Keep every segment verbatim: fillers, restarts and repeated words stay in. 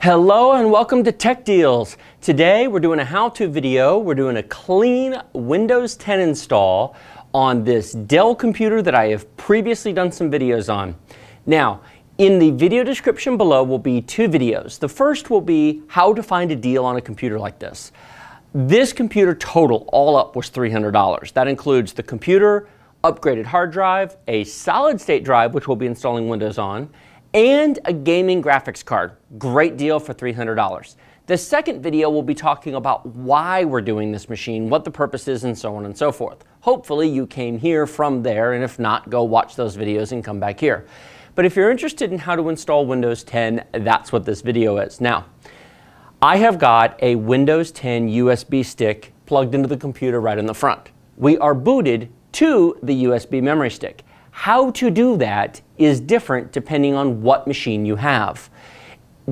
Hello and welcome to Tech Deals. Today we're doing a how-to video. We're doing a clean Windows ten install on this Dell computer that I have previously done some videos on. Now, in the video description below will be two videos. The first will be how to find a deal on a computer like this. This computer total all up was three hundred dollars. That includes the computer, upgraded hard drive, a solid state drive, which we'll be installing Windows on, and a gaming graphics card. Great deal for three hundred dollars. The second video will be talking about why we're doing this machine, what the purpose is, and so on and so forth. Hopefully you came here from there, and if not, go watch those videos and come back here. But if you're interested in how to install Windows ten, that's what this video is. Now, I have got a Windows ten U S B stick plugged into the computer right in the front. We are booted to the U S B memory stick. How to do that is different depending on what machine you have.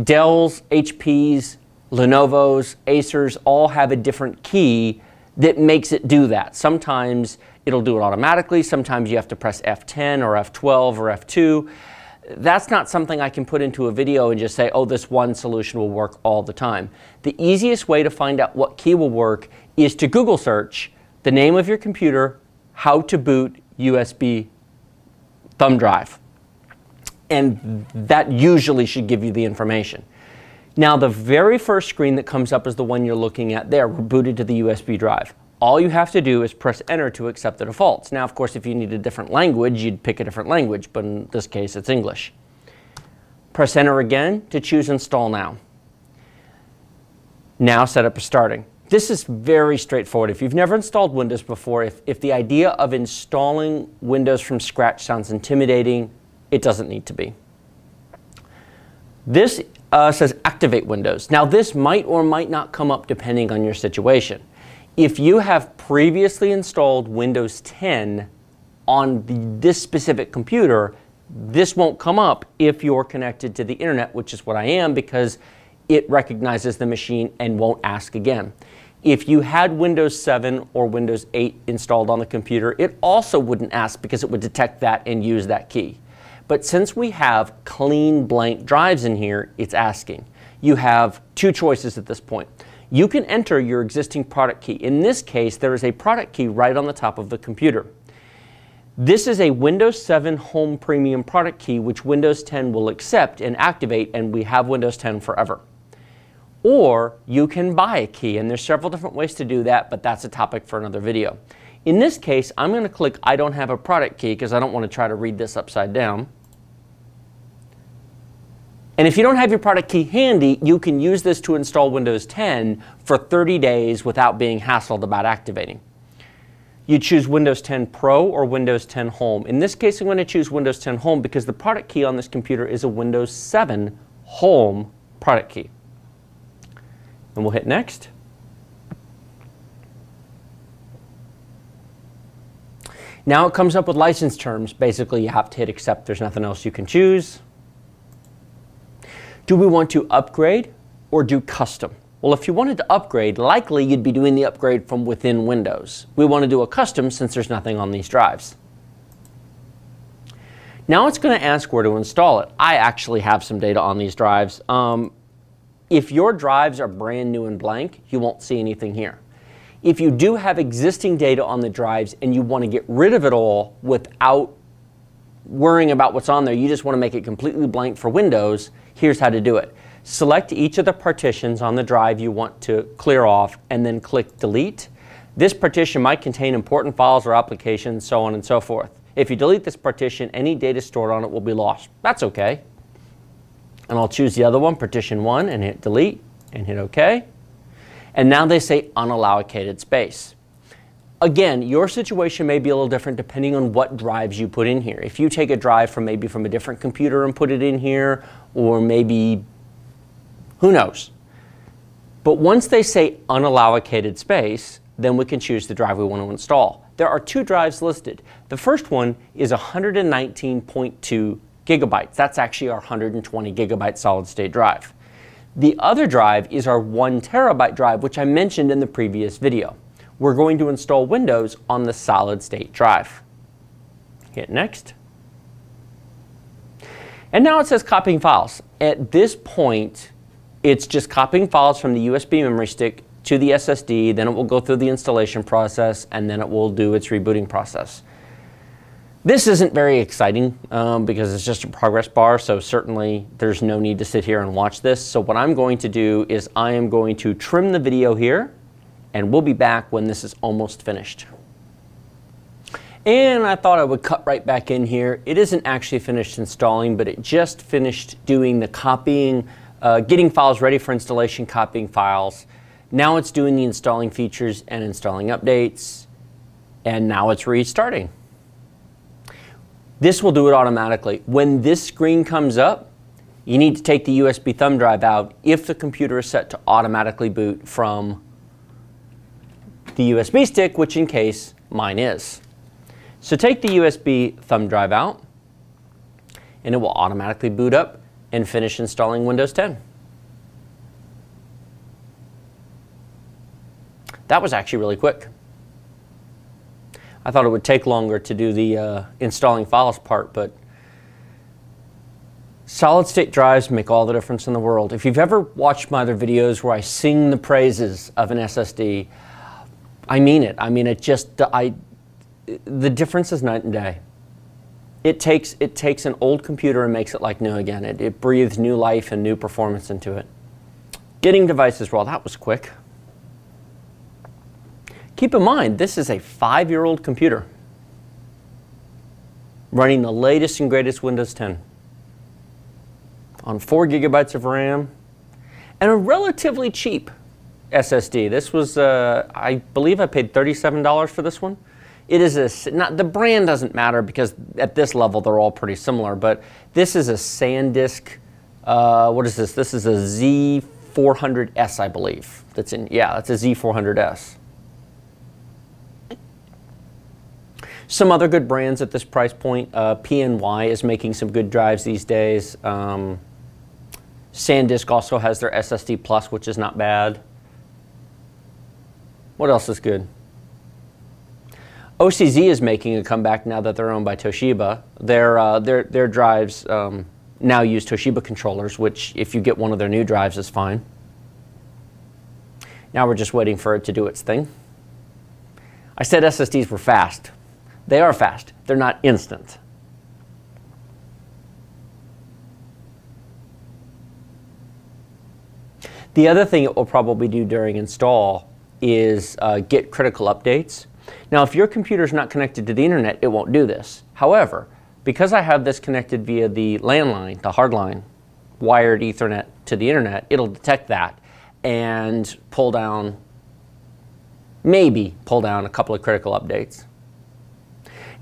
Dell's, H P's, Lenovo's, Acer's all have a different key that makes it do that. Sometimes it'll do it automatically, sometimes you have to press F ten or F twelve or F two. That's not something I can put into a video and just say, oh, this one solution will work all the time. The easiest way to find out what key will work is to Google search the name of your computer, how to boot U S B thumb drive, and that usually should give you the information. Now, the very first screen that comes up is the one you're looking at there. We're booted to the U S B drive. All you have to do is press enter to accept the defaults. Now, of course, if you need a different language, you'd pick a different language, but in this case, it's English. Press enter again to choose install now. Now setup is starting. This is very straightforward. If you've never installed Windows before, if, if the idea of installing Windows from scratch sounds intimidating, it doesn't need to be. This uh, says activate Windows. Now, this might or might not come up depending on your situation. If you have previously installed Windows ten on the, this specific computer, this won't come up if you're connected to the internet, which is what I am, because it recognizes the machine and won't ask again. If you had Windows seven or Windows eight installed on the computer, it also wouldn't ask because it would detect that and use that key. But since we have clean blank drives in here, it's asking. You have two choices at this point. You can enter your existing product key. In this case, there is a product key right on the top of the computer. This is a Windows seven Home Premium product key, which Windows ten will accept and activate, and we have Windows ten forever. Or you can buy a key, and there's several different ways to do that, but that's a topic for another video. In this case, I'm going to click I don't have a product key because I don't want to try to read this upside down. And if you don't have your product key handy, you can use this to install Windows ten for thirty days without being hassled about activating. You choose Windows ten Pro or Windows ten Home. In this case, I'm going to choose Windows ten Home because the product key on this computer is a Windows seven Home product key. And we'll hit next. Now it comes up with license terms. Basically, you have to hit accept. There's nothing else you can choose. Do we want to upgrade or do custom? Well, if you wanted to upgrade, likely you'd be doing the upgrade from within Windows. We want to do a custom since there's nothing on these drives. Now it's going to ask where to install it. I actually have some data on these drives. Um, If your drives are brand new and blank, you won't see anything here. If you do have existing data on the drives and you want to get rid of it all without worrying about what's on there, you just want to make it completely blank for Windows, here's how to do it. Select each of the partitions on the drive you want to clear off and then click delete. This partition might contain important files or applications, so on and so forth. If you delete this partition, any data stored on it will be lost. That's okay. And I'll choose the other one, partition one, and hit delete, and hit OK. And now they say unallocated space. Again, your situation may be a little different depending on what drives you put in here. If you take a drive from maybe from a different computer and put it in here, or maybe, who knows. But once they say unallocated space, then we can choose the drive we want to install. There are two drives listed. The first one is one hundred nineteen point two gigabytes. That's actually our one hundred twenty gigabyte solid state drive. The other drive is our one terabyte drive, which I mentioned in the previous video. We're going to install Windows on the solid state drive. Hit next. And now it says copying files. At this point, It's just copying files from the U S B memory stick to the S S D, then it will go through the installation process, and then it will do its rebooting process. This isn't very exciting um, because it's just a progress bar, so certainly there's no need to sit here and watch this. So what I'm going to do is I am going to trim the video here, and we'll be back when this is almost finished. And I thought I would cut right back in here. It isn't actually finished installing, but it just finished doing the copying, uh, getting files ready for installation, copying files. Now it's doing the installing features and installing updates, and now it's restarting. This will do it automatically. When this screen comes up, you need to take the U S B thumb drive out if the computer is set to automatically boot from the U S B stick, which in case mine is. So take the U S B thumb drive out, and it will automatically boot up and finish installing Windows ten. That was actually really quick. I thought it would take longer to do the uh, installing files part, but solid state drives make all the difference in the world. If you've ever watched my other videos where I sing the praises of an S S D, I mean it. I mean it just, I, the difference is night and day. It takes, it takes an old computer and makes it like new again. It, it breathes new life and new performance into it. Getting devices raw, that was quick. Keep in mind, this is a five-year-old computer running the latest and greatest Windows ten on four gigabytes of RAM and a relatively cheap S S D. This was, uh, I believe I paid thirty-seven dollars for this one. It is a, not, the brand doesn't matter because at this level they're all pretty similar, but this is a SanDisk, uh, what is this? This is a Z four hundred S, I believe. That's in, yeah, that's a Z four hundred S. Some other good brands at this price point, uh, P N Y is making some good drives these days. Um, SanDisk also has their S S D Plus, which is not bad. What else is good? O C Z is making a comeback now that they're owned by Toshiba. Their, uh, their, their drives um, now use Toshiba controllers, which if you get one of their new drives is fine. Now we're just waiting for it to do its thing. I said S S Ds were fast. They are fast. They're not instant. The other thing it will probably do during install is uh, get critical updates. Now, if your computer is not connected to the internet, it won't do this. However, because I have this connected via the landline, the hardline, wired Ethernet to the internet, it'll detect that and pull down, maybe pull down a couple of critical updates.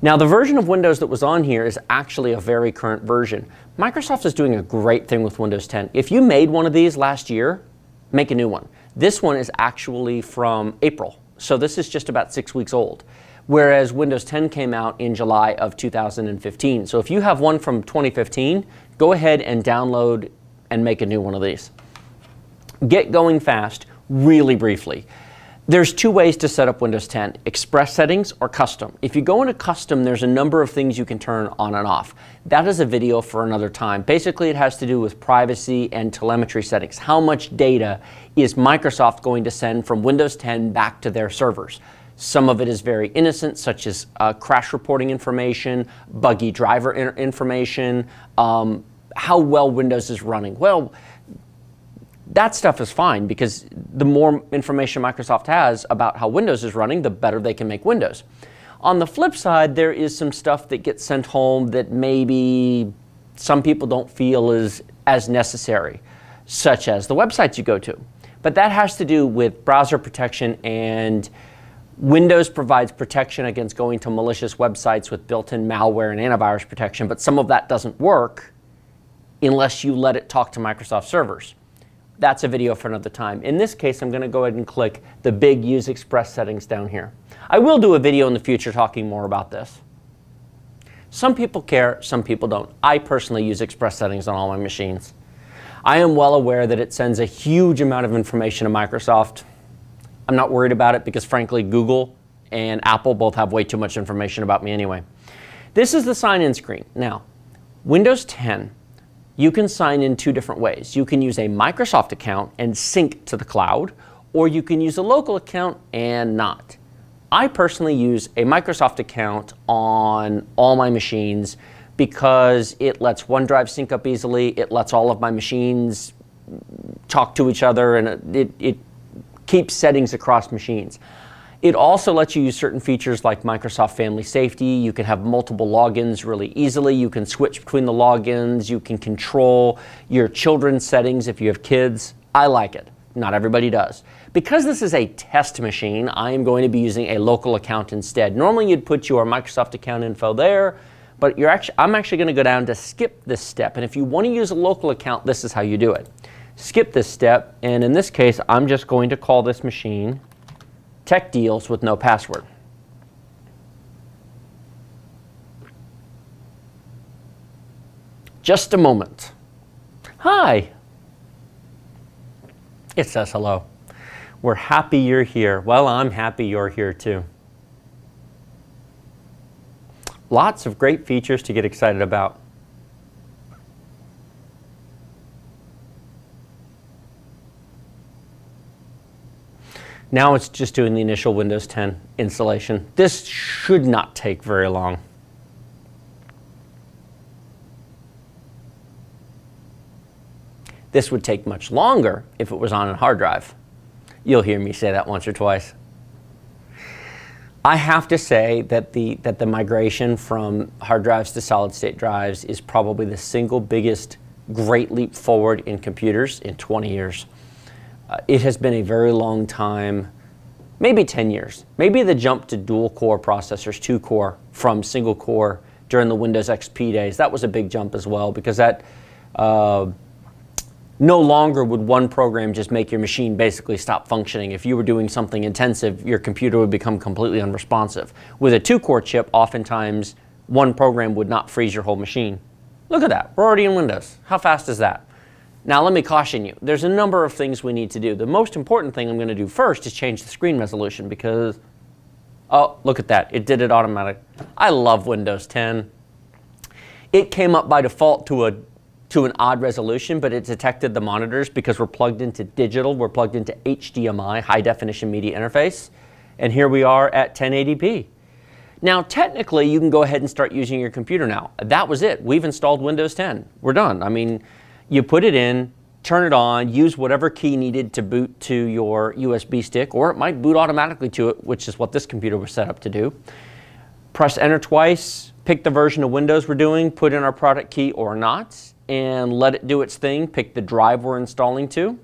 Now, the version of Windows that was on here is actually a very current version. Microsoft is doing a great thing with Windows ten. If you made one of these last year, make a new one. This one is actually from April, so this is just about six weeks old, whereas Windows ten came out in July of two thousand fifteen. So if you have one from twenty fifteen, go ahead and download and make a new one of these. Get going fast, really briefly. There's two ways to set up Windows ten, Express settings or custom. If you go into custom, there's a number of things you can turn on and off. That is a video for another time. Basically, it has to do with privacy and telemetry settings. How much data is Microsoft going to send from Windows ten back to their servers? Some of it is very innocent, such as uh, crash reporting information, buggy driver in information, um, how well Windows is running. Well, that stuff is fine because the more information Microsoft has about how Windows is running, the better they can make Windows. On the flip side, there is some stuff that gets sent home that maybe some people don't feel is as necessary, such as the websites you go to. But that has to do with browser protection, and Windows provides protection against going to malicious websites with built-in malware and antivirus protection, but some of that doesn't work unless you let it talk to Microsoft servers. That's a video for another time. In this case, I'm going to go ahead and click the big Use Express settings down here. I will do a video in the future talking more about this. Some people care, some people don't. I personally use Express settings on all my machines. I am well aware that it sends a huge amount of information to Microsoft. I'm not worried about it because, frankly, Google and Apple both have way too much information about me anyway. This is the sign-in screen. Now, Windows ten you can sign in two different ways. You can use a Microsoft account and sync to the cloud, or you can use a local account and not. I personally use a Microsoft account on all my machines because it lets OneDrive sync up easily, it lets all of my machines talk to each other, and it, it keeps settings across machines. It also lets you use certain features like Microsoft Family Safety. You can have multiple logins really easily. You can switch between the logins. You can control your children's settings if you have kids. I like it. Not everybody does. Because this is a test machine, I am going to be using a local account instead. Normally you'd put your Microsoft account info there, but you're actually, I'm actually going to go down to skip this step. And if you want to use a local account, this is how you do it. Skip this step, and in this case, I'm just going to call this machine Tech Deals with no password. Just a moment. Hi. It says hello. We're happy you're here. Well, I'm happy you're here too. Lots of great features to get excited about. Now it's just doing the initial Windows ten installation. This should not take very long. This would take much longer if it was on a hard drive. You'll hear me say that once or twice. I have to say that the, that the migration from hard drives to solid state drives is probably the single biggest great leap forward in computers in twenty years. Uh, it has been a very long time, maybe ten years. Maybe the jump to dual core processors, two core from single core during the Windows X P days, that was a big jump as well, because that uh, no longer would one program just make your machine basically stop functioning. If you were doing something intensive, your computer would become completely unresponsive. With a two core chip, oftentimes one program would not freeze your whole machine. Look at that, we're already in Windows. How fast is that? Now let me caution you, there's a number of things we need to do. The most important thing I'm going to do first is change the screen resolution because, oh, look at that, it did it automatic. I love Windows ten. It came up by default to, a, to an odd resolution, but it detected the monitors because we're plugged into digital, we're plugged into H D M I, high definition media interface, and here we are at ten eighty p. Now, technically, you can go ahead and start using your computer now. That was it, we've installed Windows ten, we're done. I mean, you put it in, turn it on, use whatever key needed to boot to your U S B stick, or it might boot automatically to it, which is what this computer was set up to do. Press enter twice, pick the version of Windows we're doing, put in our product key or not, and let it do its thing, pick the drive we're installing to,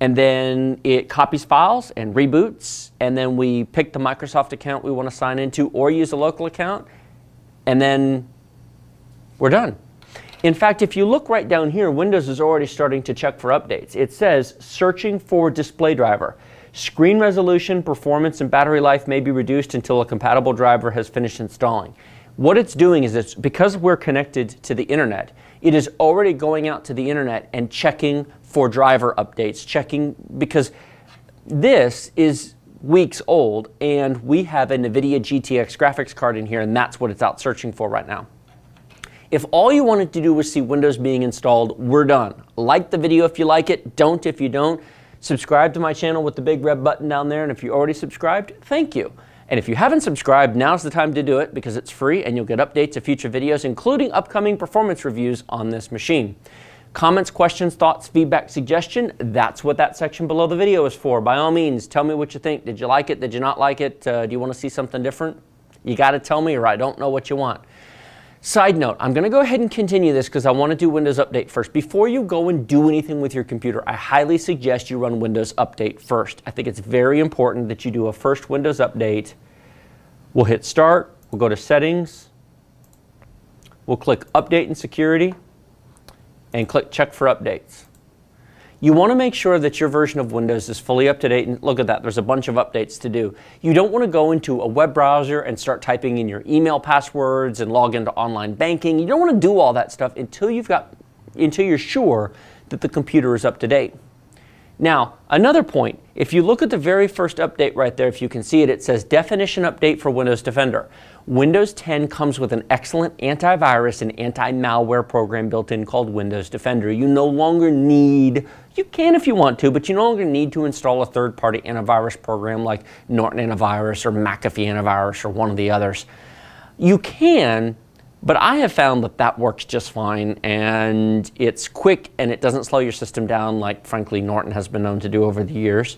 and then it copies files and reboots, and then we pick the Microsoft account we want to sign into or use a local account, and then we're done. In fact, if you look right down here, Windows is already starting to check for updates. It says, searching for display driver. Screen resolution, performance, and battery life may be reduced until a compatible driver has finished installing. What it's doing is, it's because we're connected to the internet, it is already going out to the internet and checking for driver updates, checking, because this is weeks old, and we have a Nvidia G T X graphics card in here, and that's what it's out searching for right now. If all you wanted to do was see Windows being installed, we're done. Like the video if you like it, don't if you don't. Subscribe to my channel with the big red button down there, and if you already subscribed, thank you. And if you haven't subscribed, now's the time to do it because it's free and you'll get updates of future videos, including upcoming performance reviews on this machine. Comments, questions, thoughts, feedback, suggestion, that's what that section below the video is for. By all means, tell me what you think. Did you like it? Did you not like it? Uh, do you want to see something different? You got to tell me or I don't know what you want. Side note, I'm going to go ahead and continue this because I want to do Windows Update first. Before you go and do anything with your computer, I highly suggest you run Windows Update first. I think it's very important that you do a first Windows Update. We'll hit Start, we'll go to Settings, we'll click Update and Security, and click Check for Updates. You want to make sure that your version of Windows is fully up to date, and look at that, there's a bunch of updates to do. You don't want to go into a web browser and start typing in your email passwords and log into online banking. You don't want to do all that stuff until you've got, until you're sure that the computer is up to date. Now, another point, if you look at the very first update right there, if you can see it, it says definition update for Windows Defender. Windows ten comes with an excellent antivirus and anti-malware program built in called Windows Defender. You no longer need, you can if you want to, but you no longer need to install a third-party antivirus program like Norton Antivirus or McAfee Antivirus or one of the others. You can, but I have found that that works just fine, and it's quick, and it doesn't slow your system down like, frankly, Norton has been known to do over the years.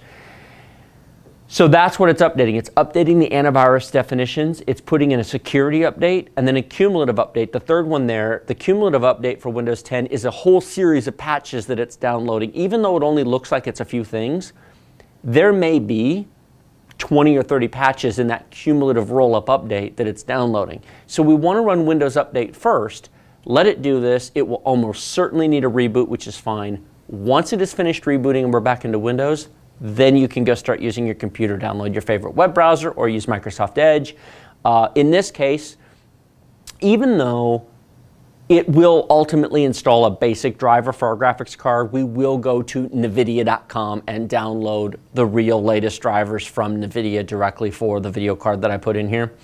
So that's what it's updating. It's updating the antivirus definitions, it's putting in a security update, and then a cumulative update. The third one there, the cumulative update for Windows ten is a whole series of patches that it's downloading. Even though it only looks like it's a few things, there may be twenty or thirty patches in that cumulative roll-up update that it's downloading. So we want to run Windows Update first, let it do this. It will almost certainly need a reboot, which is fine. Once it is finished rebooting and we're back into Windows, then you can go start using your computer, download your favorite web browser or use Microsoft Edge. Uh, in this case, even though it will ultimately install a basic driver for our graphics card, we will go to Nvidia dot com and download the real latest drivers from Nvidia directly for the video card that I put in here.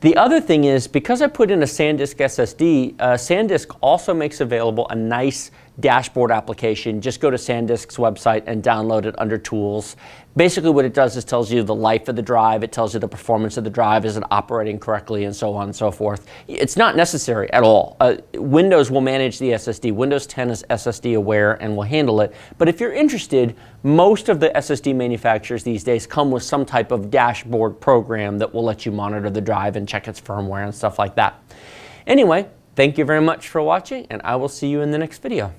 The other thing is, because I put in a SanDisk S S D, uh, SanDisk also makes available a nice dashboard application. Just go to SanDisk's website and download it under Tools. Basically what it does is tells you the life of the drive, it tells you the performance of the drive, is it operating correctly, and so on and so forth. It's not necessary at all. Uh, Windows will manage the S S D. Windows ten is S S D aware and will handle it. But if you're interested, most of the S S D manufacturers these days come with some type of dashboard program that will let you monitor the drive and check its firmware and stuff like that. Anyway, thank you very much for watching, and I will see you in the next video.